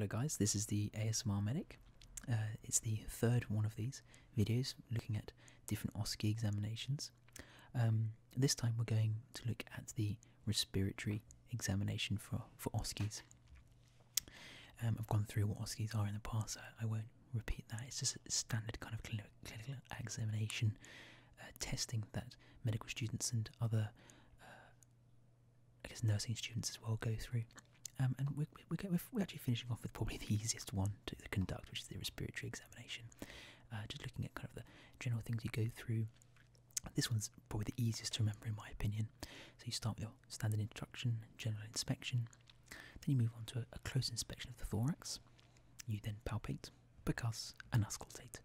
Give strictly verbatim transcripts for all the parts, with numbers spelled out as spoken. Hello guys, this is the A S M R Medic. Uh, it's the third one of these videos looking at different O S C E examinations. Um, this time we're going to look at the respiratory examination for, for O S C Es. Um, I've gone through what O S C Es are in the past, so I won't repeat that. It's just a standard kind of clinical, clinical examination uh, testing that medical students and other, uh, I guess, nursing students as well go through. Um, and we're, we're, we're actually finishing off with probably the easiest one to conduct, which is the respiratory examination. Uh, just looking at kind of the general things you go through. This one's probably the easiest to remember in my opinion. So you start with your standard introduction, general inspection. Then you move on to a, a close inspection of the thorax. You then palpate, percuss and auscultate.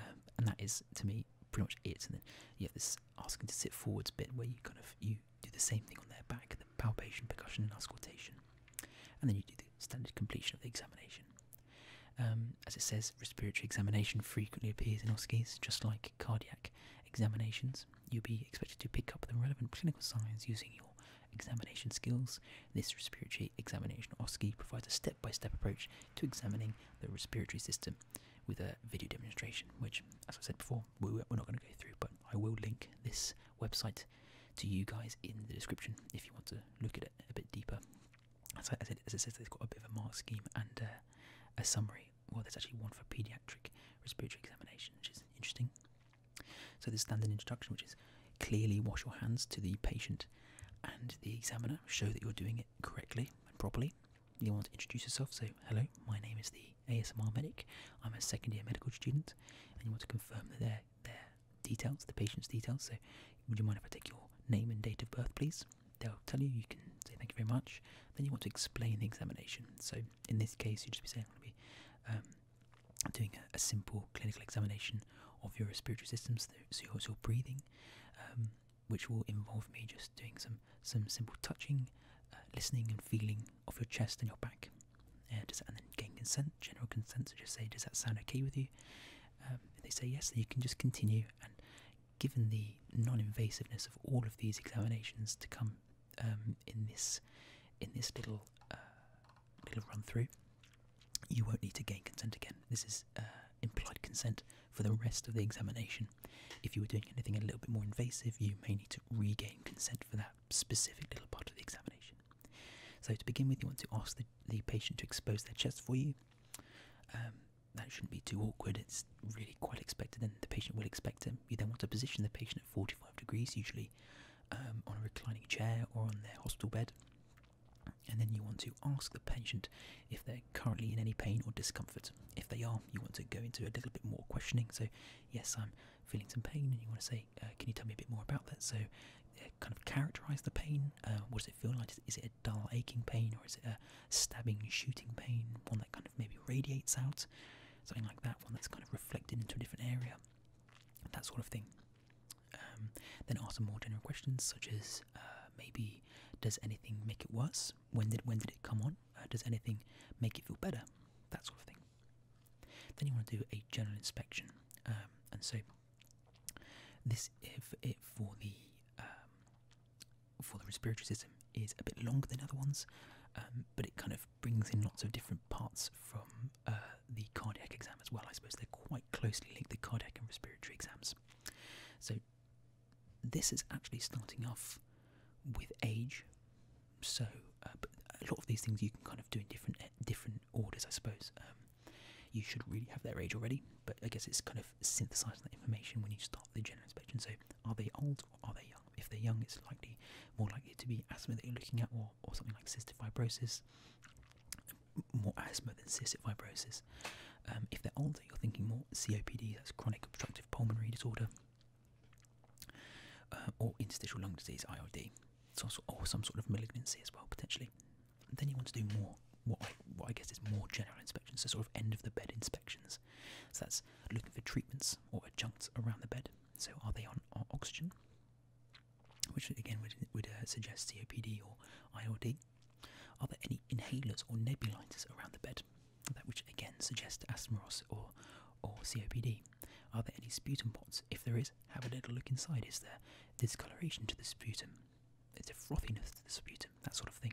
Um, and that is, to me, pretty much it. And then you have this asking to sit forwards bit where you kind of you do the same thing on their back, the palpation, percussion and auscultation. And then you do the standard completion of the examination. Um, as it says, respiratory examination frequently appears in O S C Es, just like cardiac examinations. You'll be expected to pick up the relevant clinical signs using your examination skills. This respiratory examination O S C E provides a step-by-step approach to examining the respiratory system with a video demonstration, which, as I said before, we're not going to go through, but I will link this website to you guys in the description if you want to look at it a bit deeper. As I said, as it says, they've got a bit of a mark scheme and uh, a summary. Well, there's actually one for paediatric respiratory examination, which is interesting. So the standard introduction, which is clearly wash your hands to the patient and the examiner. Show that you're doing it correctly and properly. You want to introduce yourself. So, hello, my name is the A S M R Medic. I'm a second-year medical student. And you want to confirm that their, their details, the patient's details. So, would you mind if I take your name and date of birth, please? They'll tell you. You can say thank you very much. Then you want to explain the examination. So in this case, you just be saying I'm going to be um, doing a, a simple clinical examination of your respiratory systems, so your, your breathing, um, which will involve me just doing some some simple touching, uh, listening and feeling of your chest and your back, and, just, and then gain consent, general consent. So just say, does that sound okay with you? Um, if they say yes, then you can just continue. And given the non-invasiveness of all of these examinations to come um, in this in this little uh, little run through, you won't need to gain consent again. This is uh, implied consent for the rest of the examination. If you were doing anything a little bit more invasive, you may need to regain consent for that specific little part of the examination. So to begin with, you want to ask the, the patient to expose their chest for you. Um, That shouldn't be too awkward, it's really quite expected and the patient will expect it. You then want to position the patient at forty-five degrees, usually um, on a reclining chair or on their hospital bed. And then you want to ask the patient if they're currently in any pain or discomfort. If they are, you want to go into a little bit more questioning. So, yes, I'm feeling some pain, and you want to say, uh, can you tell me a bit more about that? So, uh, kind of characterise the pain. Uh, what does it feel like? Is, is it a dull aching pain, or is it a stabbing, shooting pain? One that kind of maybe radiates out? Something like that, one that's kind of reflected into a different area, that sort of thing. Um, then ask some more general questions, such as uh, maybe, does anything make it worse? When did when did it come on? Uh, does anything make it feel better? That sort of thing. Then you want to do a general inspection, um, and so this if it for the um, for the respiratory system is a bit longer than other ones. Um, but it kind of brings in lots of different parts from uh, the cardiac exam as well. I suppose they're quite closely linked, the cardiac and respiratory exams. So this is actually starting off with age. So uh, but a lot of these things you can kind of do in different different orders, I suppose. Um, you should really have their age already, but I guess it's kind of synthesising that information when you start the general inspection. So are they old or are they young? If they're young, it's likely more likely to be asthma that you're looking at, or, or something like cystic fibrosis. More asthma than cystic fibrosis. Um, if they're older, you're thinking more C O P D, that's chronic obstructive pulmonary disorder, uh, or interstitial lung disease, I L D, so, or some sort of malignancy as well, potentially. And then you want to do more, what I, what I guess is more general inspections, so sort of end-of-the-bed inspections. So that's looking for treatments or adjuncts around the bed. So are they on, on oxygen? Which again would, would uh, suggest C O P D or I L D. Are there any inhalers or nebulizers around the bed? That which again suggests asthma or, or C O P D. Are there any sputum pots? If there is, have a little look inside. Is there discoloration to the sputum? Is there frothiness to the sputum? That sort of thing.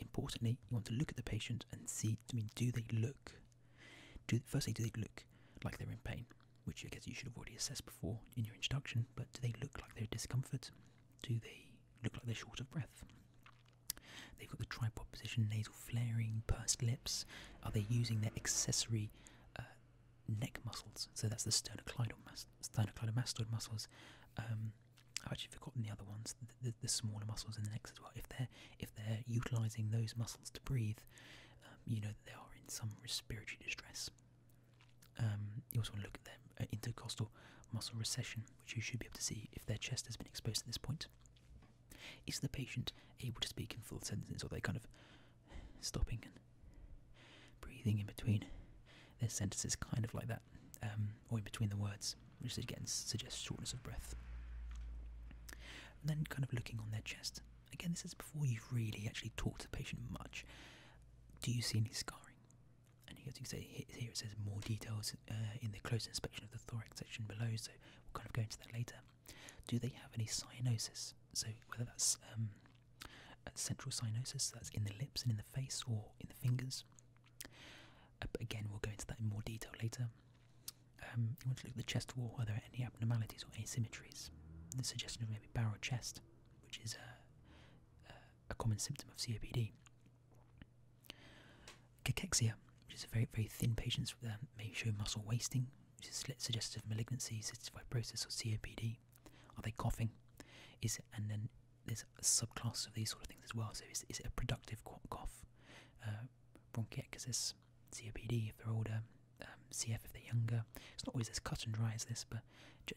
importantly, you want to look at the patient and see, I mean, do they look, do, firstly, do they look like they're in pain, which I guess you should have already assessed before in your introduction, but do they look like they're in discomfort? Do they look like they're short of breath? They've got the tripod position, nasal flaring, pursed lips. Are they using their accessory uh, neck muscles? So that's the sternocleidomastoid muscles. Um, I've actually forgotten the other ones, the, the, the smaller muscles in the neck as well. If they're if they're utilising those muscles to breathe, um, you know that they are in some respiratory distress. Um, you also want to look at their uh, intercostal muscle recession, which you should be able to see if their chest has been exposed at this point. Is the patient able to speak in full sentences, or are they kind of stopping and breathing in between their sentences, kind of like that, um, or in between the words, which again suggests shortness of breath. And then kind of looking on their chest. Again, this is before you've really actually talked to the patient much. Do you see any scarring? And as you can see here, it says more details uh, in the close inspection of the thorax section below, so we'll kind of go into that later. Do they have any cyanosis? So whether that's um, central cyanosis, so that's in the lips and in the face or in the fingers. Uh, but again, we'll go into that in more detail later. Um, you want to look at the chest wall. Are there any abnormalities or asymmetries? The suggestion of maybe barrel chest, which is a, a common symptom of C O P D. Cachexia, which is a very, very thin patients that um, may show muscle wasting, which is suggestive of malignancy, cystic fibrosis, or C O P D. Are they coughing? Is it, and then there's a subclass of these sort of things as well. So is, is it a productive cough? Uh, bronchiectasis, C O P D if they're older, um, C F if they're younger. It's not always as cut and dry as this, but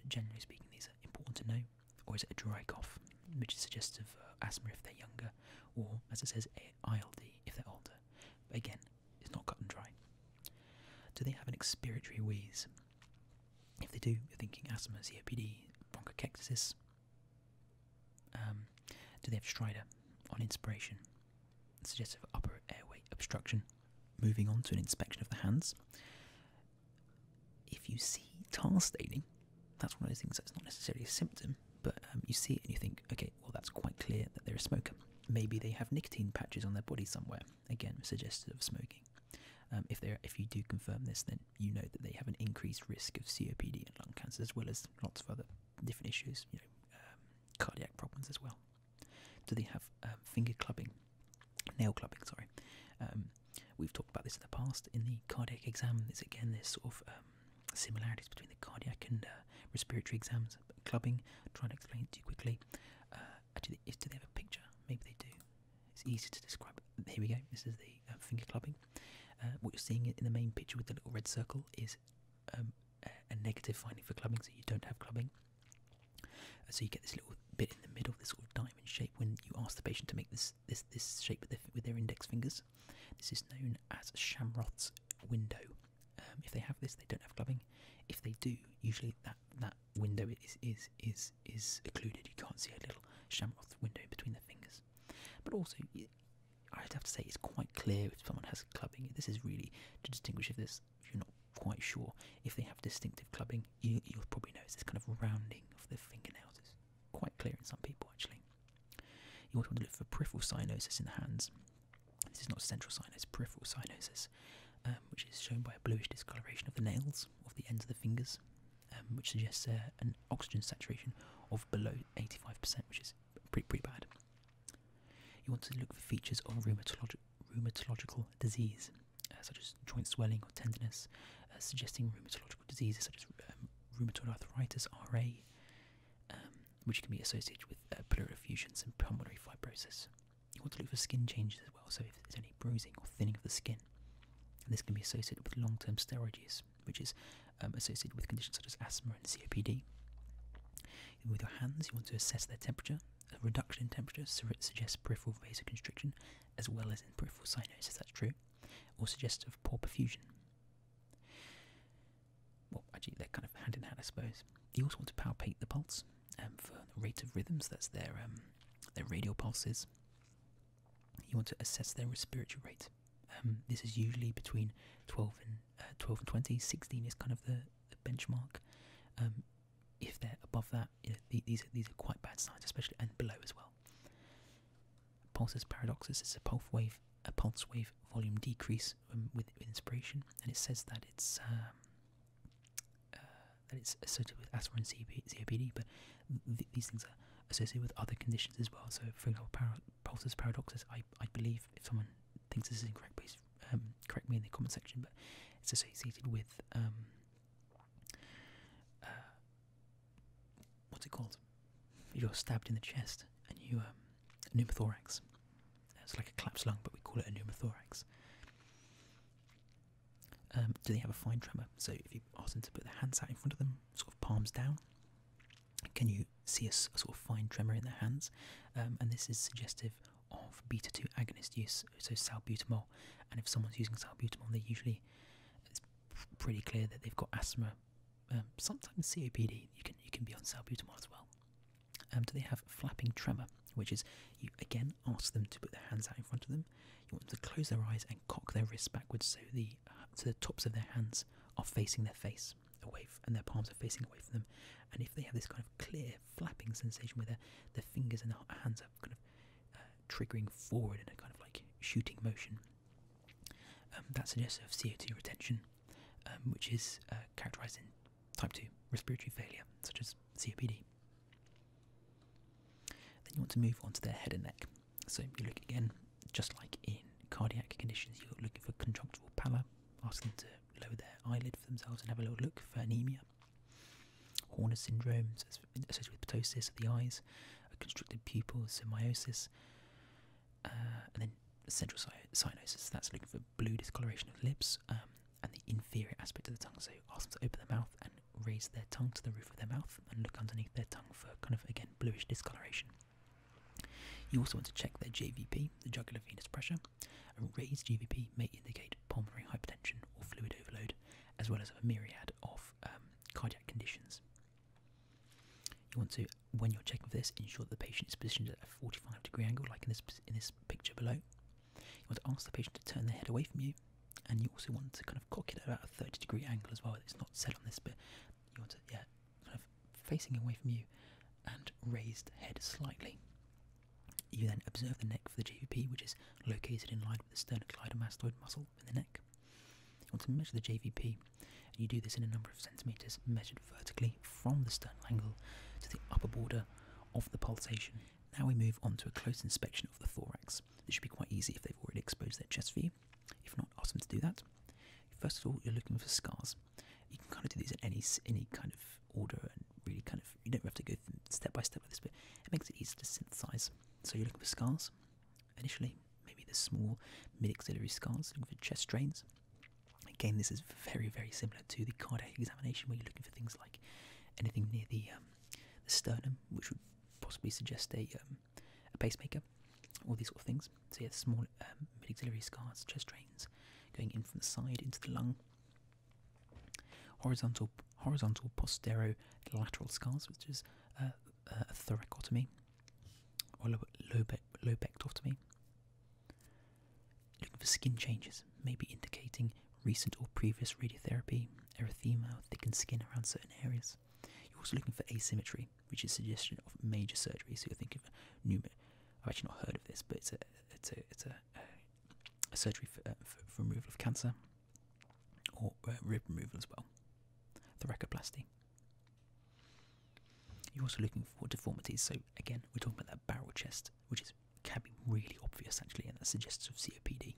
generally speaking, these are important to know. Or is it a dry cough, which is suggestive of uh, asthma if they're younger, or, as it says, I L D if they're older. But again, it's not cut and dry. Do they have an expiratory wheeze? If they do, you're thinking asthma, C O P D, bronchiectasis. Um, do they have stridor on inspiration? Suggestive of upper airway obstruction. Moving on to an inspection of the hands. If you see tar staining, that's one of those things that's not necessarily a symptom, but um, you see it and you think, okay, well that's quite clear that they're a smoker. Maybe they have nicotine patches on their body somewhere. Again, suggestive of smoking. Um, if they're, if you do confirm this, then you know that they have an increased risk of C O P D and lung cancer, as well as lots of other different issues, you know, cardiac problems as well. Do they have um, finger clubbing, nail clubbing, sorry. Um, we've talked about this in the past in the cardiac exam. There's again this sort of um, similarities between the cardiac and uh, respiratory exams. But clubbing, I'll try and explain it too quickly. Uh, actually, is, do they have a picture? Maybe they do. It's easy to describe. Here we go, this is the uh, finger clubbing. Uh, what you're seeing in the main picture with the little red circle is um, a, a negative finding for clubbing, so you don't have clubbing. So you get this little bit in the middle, this sort of diamond shape, when you ask the patient to make this this this shape with their, with their index fingers. This is known as Schamroth's window. Um, if they have this, they don't have clubbing. If they do, usually that that window is is is is occluded. You can't see a little Schamroth's window between their fingers. But also, I'd have to say it's quite clear if someone has clubbing. This is really to distinguish if this if you're not quite sure. If they have distinctive clubbing, you, you'll probably notice this kind of rounding of the fingernails is quite clear in some people, actually. You also want to look for peripheral cyanosis in the hands. This is not central cyanosis, peripheral cyanosis, um, which is shown by a bluish discoloration of the nails, of the ends of the fingers, um, which suggests uh, an oxygen saturation of below eighty-five percent, which is pretty, pretty bad. You want to look for features of rheumatologic, rheumatological disease, uh, such as joint swelling or tenderness, uh, suggesting rheumatological diseases such as um, rheumatoid arthritis, R A, um, which can be associated with uh, pleural effusions and pulmonary fibrosis. You want to look for skin changes as well, so if there's any bruising or thinning of the skin. And this can be associated with long-term steroid use, which is um, associated with conditions such as asthma and C O P D. And with your hands, you want to assess their temperature. A reduction in temperature suggests peripheral vasoconstriction, as well as in peripheral cyanosis, that's true, or suggests of poor perfusion. Well, actually, they're kind of hand in hand, I suppose. You also want to palpate the pulse. Um, for the rate of rhythms, that's their um, their radial pulses. You want to assess their respiratory rate. Um, this is usually between twelve and twenty. sixteen is kind of the, the benchmark. Um, if they're above that, you know, th these are these are quite bad signs, especially and below as well. pulses paradoxus is a pulse wave, a pulse wave volume decrease um, with inspiration, and it says that it's um, uh, that it's associated with asthma and C O P D, but th these things are associated with other conditions as well. So, for example, para pulses paradoxus, I I believe, if someone thinks this is incorrect, please um, correct me in the comment section. But it's associated with um, uh, what's it called? If you're stabbed in the chest and you um, pneumothorax. It's like a collapsed lung, but we call it a pneumothorax. Um, do they have a fine tremor? So if you ask them to put their hands out in front of them, sort of palms down, can you see a, a sort of fine tremor in their hands? Um, and this is suggestive of beta two agonist use, so salbutamol. And if someone's using salbutamol, they usually, it's pretty clear that they've got asthma, um, sometimes C O P D. You can, you can be on salbutamol as well. Um, do they have flapping tremor, which is, you again ask them to put their hands out in front of them, you want them to close their eyes and cock their wrists backwards so the uh, so the tops of their hands are facing their face away, and their palms are facing away from them, and if they have this kind of clear flapping sensation where their, their fingers and their hands are kind of uh, triggering forward in a kind of like shooting motion, um, that suggests of C O two retention, um, which is uh, characterised in type two respiratory failure, such as C O P D. You want to move on to their head and neck. So you look again, just like in cardiac conditions, you're looking for conjunctival pallor, ask them to lower their eyelid for themselves and have a little look for anemia. Horner's syndrome, so it's associated with ptosis of the eyes, a constricted pupil, so miosis, uh, and then central cyanosis, that's looking for blue discoloration of lips, um, and the inferior aspect of the tongue, so ask them to open their mouth and raise their tongue to the roof of their mouth and look underneath their tongue for kind of, again, bluish discoloration. You also want to check their J V P, the jugular venous pressure. A raised J V P may indicate pulmonary hypertension or fluid overload, as well as a myriad of um, cardiac conditions. You want to, when you're checking for this, ensure that the patient is positioned at a forty-five degree angle, like in this, in this picture below. You want to ask the patient to turn their head away from you, and you also want to kind of cock it at about a thirty degree angle as well. It's not said on this, but you want to, yeah, kind of facing away from you and raised head slightly. You then observe the neck for the J V P, which is located in line with the sternocleidomastoid muscle in the neck. You want to measure the J V P, and you do this in a number of centimetres measured vertically from the sternal angle to the upper border of the pulsation. Now we move on to a close inspection of the thorax. This should be quite easy if they've already exposed their chest for you. If not, ask them to do that. First of all, you're looking for scars. You can kind of do these in any, any kind of order, and really kind of, you don't have to go step by step with this, but it makes it easy to synthesize. So you're looking for scars, initially, maybe the small mid-axillary scars, looking for chest drains. Again, this is very, very similar to the cardiac examination where you're looking for things like anything near the, um, the sternum, which would possibly suggest a, um, a pacemaker, all these sort of things. So yeah, small um, mid-axillary scars, chest drains, going in from the side into the lung. Horizontal, horizontal posterolateral scars, which is uh, a thoracotomy. Or lobectomy. Looking for skin changes, maybe indicating recent or previous radiotherapy, erythema, or thickened skin around certain areas. You're also looking for asymmetry, which is a suggestion of major surgery. So you're thinking of a pneumo. I've actually not heard of this, but it's a it's a it's a, a, a surgery for, uh, for, for removal of cancer or uh, rib removal as well, thoracoplasty. You're also looking for deformities, so again, we're talking about that barrel chest, which is can be really obvious actually, and that suggests of C O P D.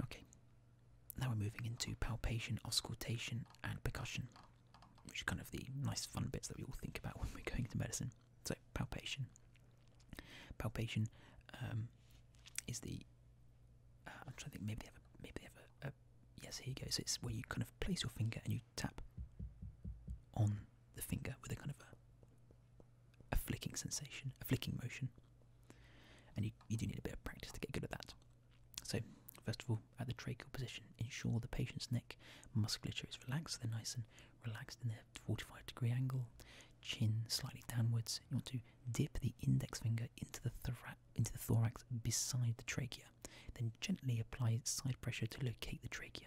Okay, now we're moving into palpation, auscultation, and percussion, which are kind of the nice fun bits that we all think about when we're going to medicine. So palpation. Palpation um, is the, uh, I'm trying to think, maybe they have a, maybe they have a, a, yes, here you go, so it's where you kind of place your finger and you tap on the finger with a kind of a, a flicking sensation, a flicking motion, and you, you do need a bit of practice to get good at that. So first of all, at the tracheal position, ensure the patient's neck musculature is relaxed, so they're nice and relaxed in their forty-five degree angle, chin slightly downwards. You want to dip the index finger into the, thora into the thorax beside the trachea, then gently apply side pressure to locate the trachea.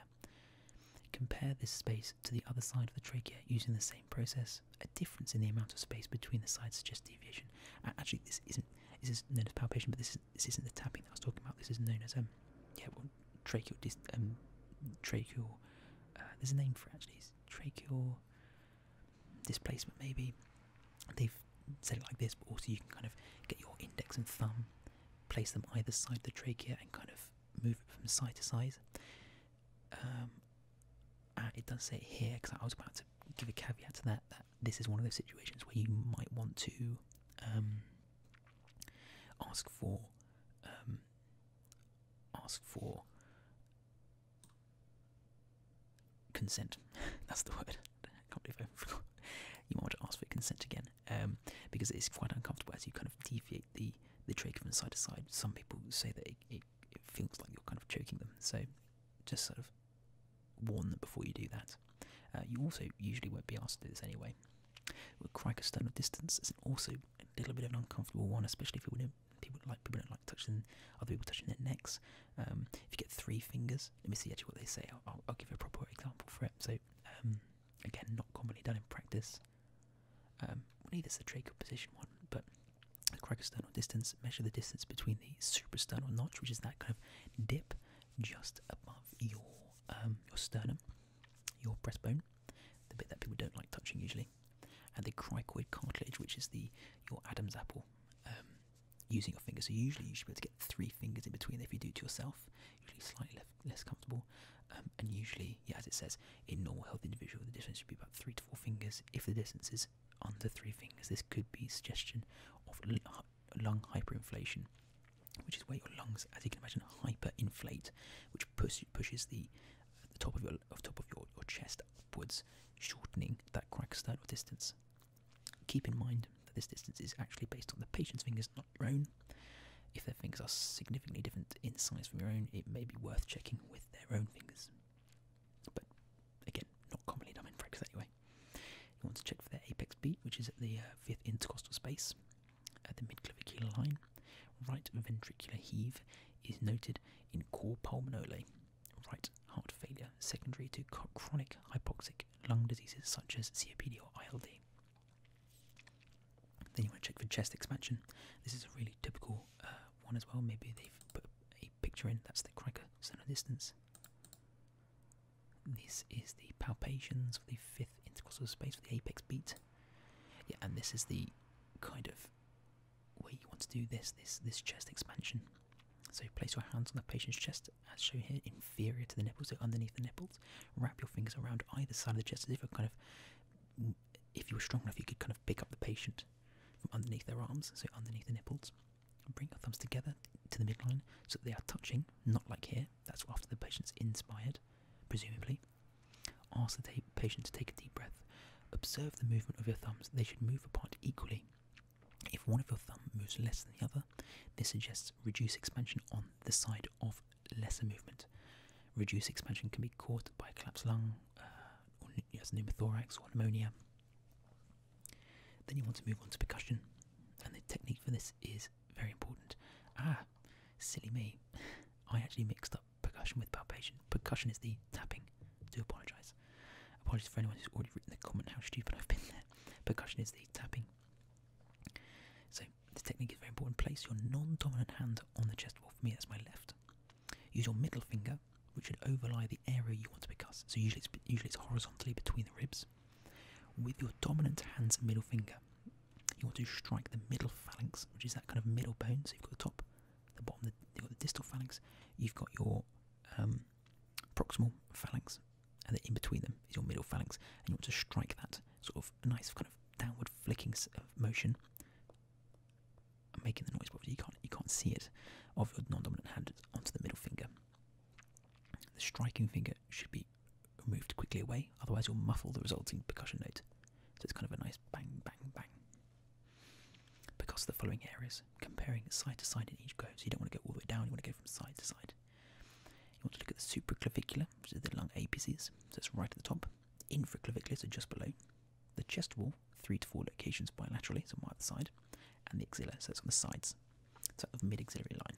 Compare this space to the other side of the trachea using the same process. A difference in the amount of space between the sides suggests deviation. Actually, this isn't This is known as palpation, but this, is, this isn't the tapping that I was talking about. This is known as, um, yeah, well, tracheal, dis um, tracheal, uh, there's a name for it actually, it's tracheal displacement maybe. They've said it like this, but also you can kind of get your index and thumb, place them either side of the trachea and kind of move it from side to side. Um, uh, it does say it here, because I was about to give a caveat to that, that this is one of those situations where you might want to um, ask for um, ask for consent. That's the word. I can't believe I forgot. You might want to ask for consent again, um, because it's quite uncomfortable as you kind of deviate the the trachea from side to side. Some people say that it, it, it feels like you're kind of choking them, so just sort of warn them before you do that. Uh, you also usually won't be asked to do this anyway. With cricosternal distance, it's also a little bit of an uncomfortable one, especially if people don't, people like people don't like touching other people touching their necks. Um, if you get three fingers, let me see actually what they say. I'll, I'll, I'll give a proper example for it. So um, again, not commonly done in practice. Um, neither is the tracheal position one, but the cricosternal distance, measure the distance between the suprasternal notch, which is that kind of dip just above your um, your sternum, your breastbone, the bit that people don't like touching usually, and the cricoid cartilage, which is the your Adam's apple, um, using your fingers. So usually you should be able to get three fingers in between. If you do it to yourself, usually slightly less, less comfortable, um, and usually, yeah, as it says, in normal healthy individual, the distance should be about three to four fingers. If the distance is under three fingers, this could be suggestion of lung hyperinflation, which is where your lungs, as you can imagine, hyperinflate, which push, pushes the top of your of top of your, your chest upwards, shortening that cricosternal distance. Keep in mind that this distance is actually based on the patient's fingers, not your own. If their fingers are significantly different in size from your own, it may be worth checking with their own fingers. But again, not commonly done in practice anyway. You want to check for their apex beat, which is at the uh, fifth intercostal space, at the midclavicular line. Right ventricular heave is noted in cor pulmonale. Right heart failure secondary to chronic hypoxic lung diseases such as C O P D or I L D. Then you want to check for chest expansion. This is a really typical uh, one as well. Maybe they've put a picture in. That's the cricosternal distance. This is the palpations for the fifth intercostal space for the apex beat. Yeah, and this is the kind of where you want to do this this this chest expansion. So place your hands on the patient's chest, as shown here, inferior to the nipples, so underneath the nipples. Wrap your fingers around either side of the chest as if you're kind of, if you were strong enough, you could kind of pick up the patient from underneath their arms, so underneath the nipples. Bring your thumbs together to the midline so that they are touching, not like here. That's after the patient's inspired, presumably. Ask the patient to take a deep breath. Observe the movement of your thumbs. They should move apart equally. If one of your thumb moves less than the other, this suggests reduced expansion on the side of lesser movement. Reduced expansion can be caused by a collapsed lung, uh, or yes, pneumothorax, or pneumonia. Then you want to move on to percussion, and the technique for this is very important. Ah, silly me. I actually mixed up percussion with palpation. Percussion is the tapping. I do apologise. Apologies for anyone who's already written in the comment how stupid I've been there. Percussion is the tapping. So this technique is very important. Place your non-dominant hand on the chest wall. For me, that's my left. Use your middle finger, which should overlie the area you want to percuss. So usually it's, usually it's horizontally between the ribs. With your dominant hand's middle finger, you want to strike the middle phalanx, which is that kind of middle bone. So you've got the top, the bottom, the, you've got the distal phalanx, you've got your um, proximal phalanx, and then in between them is your middle phalanx. And you want to strike that sort of nice kind of downward flicking motion. I'm making the noise, but you can't you can't see it, of your non-dominant hand onto the middle finger. The striking finger should be moved quickly away, otherwise you'll muffle the resulting percussion note. So it's kind of a nice bang, bang, bang. Percuss the following areas, comparing side to side in each go. So you don't want to go all the way down, you want to go from side to side. You want to look at the supraclavicular, which is the lung apices, so it's right at the top. Infraclavicular, so just below. The chest wall, three to four locations bilaterally, so on either side. And the axilla, so it's on the sides, sort of mid-axillary line.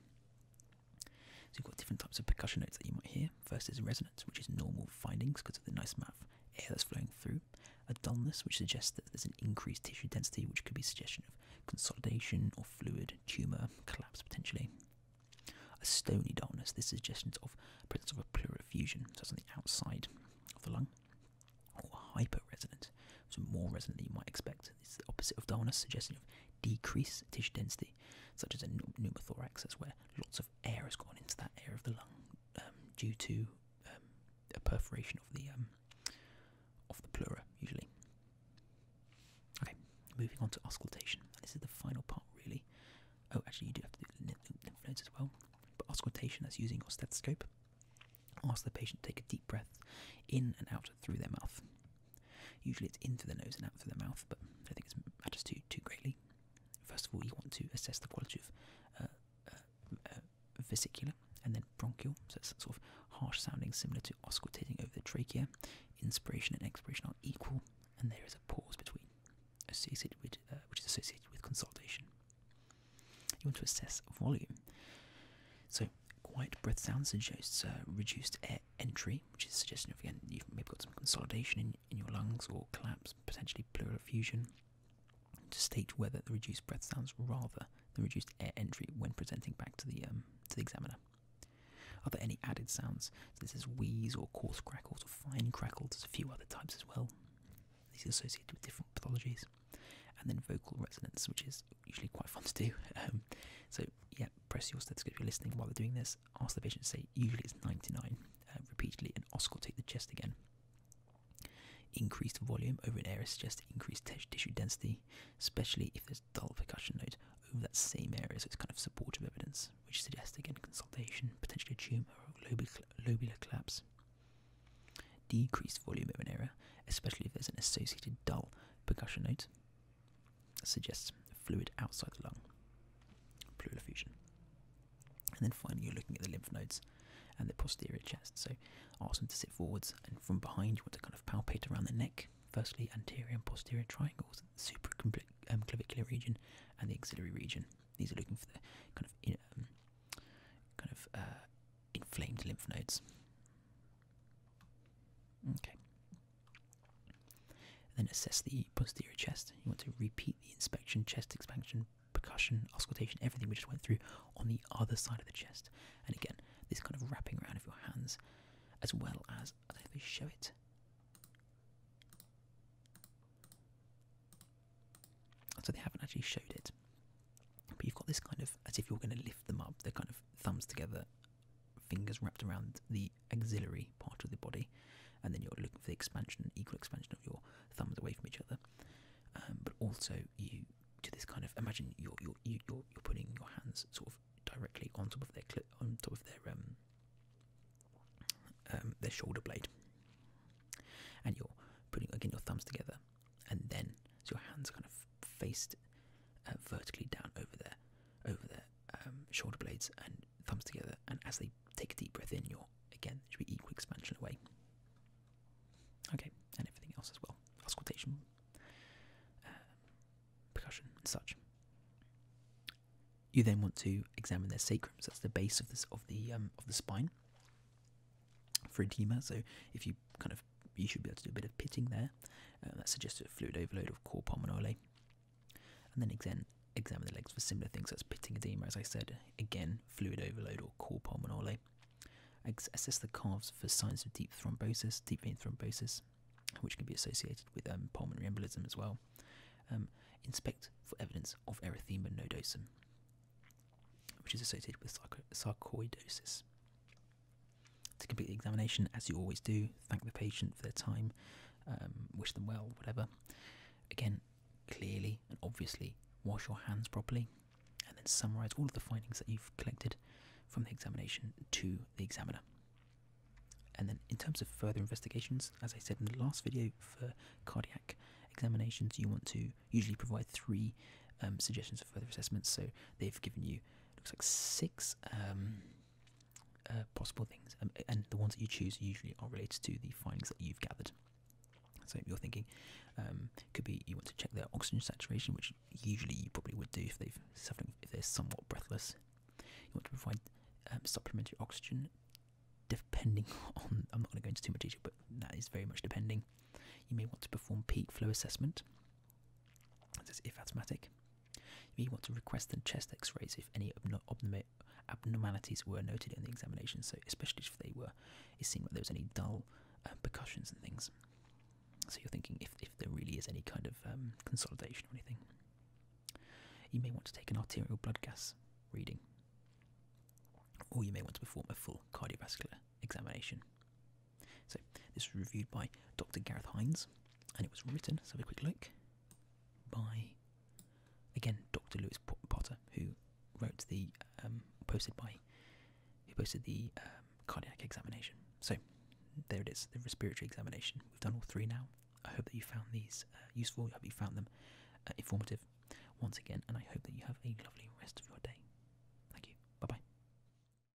So you've got different types of percussion notes that you might hear. First is resonance, which is normal findings because of the nice amount of air that's flowing through. A dullness, which suggests that there's an increased tissue density, which could be a suggestion of consolidation or fluid, tumour, collapse potentially. A stony dullness, this suggests of presence of a pleural effusion, so something outside of the lung. Or hyper-resonant, so more resonant than you might expect. This is the opposite of dullness, suggesting of decreased tissue density, such as a pneumothorax, where lots of air has gone into that area of the lung um, due to um, a perforation of the um, of the pleura, usually. Okay, moving on to auscultation. This is the final part, really. Oh, actually, you do have to do lymph nodes as well. But auscultation, that's using your stethoscope. Ask the patient to take a deep breath in and out through their mouth. Usually it's in through the nose and out through the mouth, but I don't think it matters too, too greatly. First of all, you want to assess the quality of uh, uh, uh, vesicular and then bronchial, so it's sort of harsh sounding similar to auscultating over the trachea. Inspiration and expiration are equal, and there is a pause between, associated with, uh, which is associated with consolidation. You want to assess volume. So quiet breath sounds suggests uh, reduced air entry, which is suggesting, again, you've maybe got some consolidation in, in your lungs or collapse, potentially pleural effusion. To state whether the reduced breath sounds rather than reduced air entry when presenting back to the um, to the examiner. Are there any added sounds? So this is wheeze or coarse crackles or fine crackles. There's a few other types as well. These are associated with different pathologies. And then vocal resonance, which is usually quite fun to do. Um, so, yeah, press your stethoscope if you're listening while they're doing this. Ask the patient to say, usually it's ninety-nine, uh, repeatedly, and auscultate the chest again. Increased volume over an area suggests increased tissue density, especially if there's dull percussion note over that same area, so it's kind of supportive evidence, which suggests, again, consolidation, potentially a tumour or lobular collapse. Decreased volume over an area, especially if there's an associated dull percussion note, suggests fluid outside the lung, pleural effusion. And then finally, you're looking at the lymph nodes and the posterior chest. So ask them to sit forwards, and from behind you want to kind of palpate around the neck, firstly anterior and posterior triangles, the supraclavicular region and the axillary region. These are looking for the kind of um, kind of uh, inflamed lymph nodes. Okay. Then assess the posterior chest. You want to repeat the inspection, chest expansion, percussion, auscultation, everything we just went through on the other side of the chest. And again, this kind of wrapping around of your hands, as well as, I don't know if they show it. So they haven't actually showed it. But you've got this kind of, as if you're going to lift them up, the kind of thumbs together, fingers wrapped around the axillary part of the body, and then you're looking for the expansion, equal expansion of your thumbs away from each other. Um, but also you do this kind of, imagine you're you're you're you're putting your hands sort of directly on top of their on top of their um, um their shoulder blade, and you're putting again your thumbs together, and then so your hands are kind of faced uh, vertically down over their over their um, shoulder blades and thumbs together, and as they take a deep breath in, you're again it should be equal expansion away. Okay, and everything else as well. Auscultation, um, percussion and such. You then want to examine their sacrum, so that's the base of this of the um, of the spine for edema. So if you kind of you should be able to do a bit of pitting there. Um, that suggests a fluid overload of cor pulmonale. And then again examine the legs for similar things, so that's pitting edema, as I said. Again, fluid overload or cor pulmonale. Assess the calves for signs of deep thrombosis, deep vein thrombosis, which can be associated with um, pulmonary embolism as well. Um, inspect for evidence of erythema nodosum, which is associated with sarcoidosis. To complete the examination, as you always do, thank the patient for their time, um, wish them well, whatever. Again, clearly and obviously, wash your hands properly, and then summarise all of the findings that you've collected from the examination to the examiner. And then in terms of further investigations, as I said in the last video, for cardiac examinations you want to usually provide three um, suggestions for further assessments. So they've given you, it looks like six um, uh, possible things, um, and the ones that you choose usually are related to the findings that you've gathered. So you're thinking, um, could be you want to check their oxygen saturation, which usually you probably would do if they've suffering if they're somewhat breathless. You want to provide um, supplementary oxygen, depending on. I'm not going to go into too much detail, but that is very much depending. You may want to perform peak flow assessment. That's if asthmatic. you may want to request chest x-rays if any abnormalities were noted in the examination, so especially if they were, it seemed like there was any dull uh, percussions and things. So you're thinking if, if there really is any kind of um, consolidation or anything. You may want to take an arterial blood gas reading, or you may want to perform a full cardiovascular examination. So this was reviewed by Doctor Gareth Hines, and it was written, let's have a quick look, by, again, Doctor Lewis Potter, who wrote the, um, posted by, who posted the um, cardiac examination. So there it is, the respiratory examination. We've done all three now. I hope that you found these uh, useful. I hope you found them uh, informative once again, and I hope that you have a lovely rest of your day.